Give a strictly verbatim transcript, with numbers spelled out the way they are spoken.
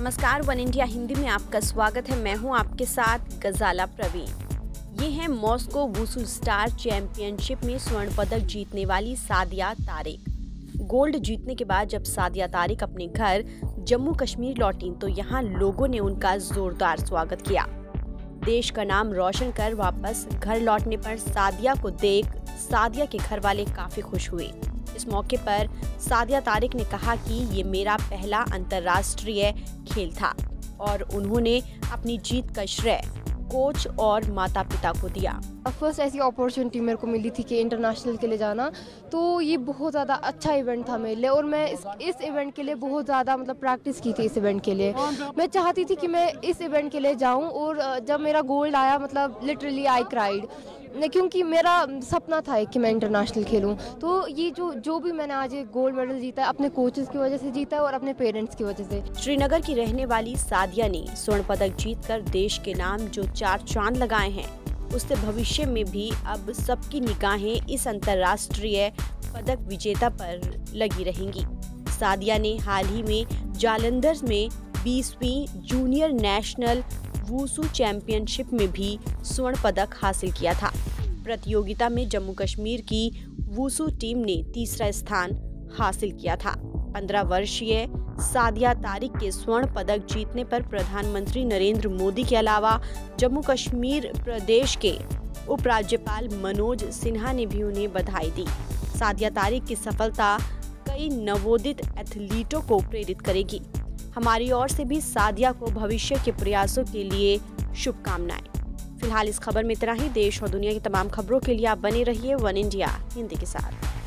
नमस्कार, one India Hindi में आपका स्वागत है। मैं हूं आपके साथ गजाला प्रवीण। ये है मॉस्को वुशु स्टार चैंपियनशिप में स्वर्ण पदक जीतने वाली सादिया तारिक। गोल्ड जीतने के बाद जब सादिया तारिक अपने घर जम्मू कश्मीर लौटीं तो यहां लोगों ने उनका जोरदार स्वागत किया। देश का नाम रोशन कर वापस घर लौटने पर सादिया को देख सादिया के घर वाले काफी खुश हुए। इस मौके पर सादिया तारिक ने कहा कि ये मेरा पहला अंतर्राष्ट्रीय खेल था और उन्होंने अपनी जीत का श्रेय कोच और माता पिता को दिया। फर्स्ट ऐसी अपॉर्चुनिटी मेरे को मिली थी कि इंटरनेशनल के लिए जाना, तो ये बहुत ज़्यादा अच्छा इवेंट था मेरे लिए और मैं इस इस इवेंट के लिए बहुत ज़्यादा मतलब प्रैक्टिस की थी। इस इवेंट के लिए मैं चाहती थी कि मैं इस इवेंट के लिए जाऊं और जब मेरा गोल्ड आया मतलब लिटरली आई क्राइड, क्योंकि मेरा सपना था कि मैं इंटरनेशनल खेलूँ। तो ये जो जो भी मैंने आज एक गोल्ड मेडल जीता है अपने कोचेज़ की वजह से जीता है और अपने पेरेंट्स की वजह से। श्रीनगर की रहने वाली सादिया ने स्वर्ण पदक जीतकर देश के नाम जो चार चांद लगाए हैं उससे भविष्य में भी अब सबकी निगाहें इस अंतर्राष्ट्रीय पदक विजेता पर लगी रहेंगी। सादिया ने हाल ही में जालंधर में बीसवीं जूनियर नेशनल वुशु चैंपियनशिप में भी स्वर्ण पदक हासिल किया था। प्रतियोगिता में जम्मू कश्मीर की वुशु टीम ने तीसरा स्थान हासिल किया था। पंद्रह वर्षीय सादिया तारिक के स्वर्ण पदक जीतने पर प्रधानमंत्री नरेंद्र मोदी के अलावा जम्मू कश्मीर प्रदेश के उपराज्यपाल मनोज सिन्हा ने भी उन्हें बधाई दी। सादिया तारिक की सफलता कई नवोदित एथलीटों को प्रेरित करेगी। हमारी ओर से भी सादिया को भविष्य के प्रयासों के लिए शुभकामनाएं। फिलहाल इस खबर में इतना ही। देश और दुनिया की तमाम खबरों के लिए आप बने रहिए वन इंडिया हिंदी के साथ।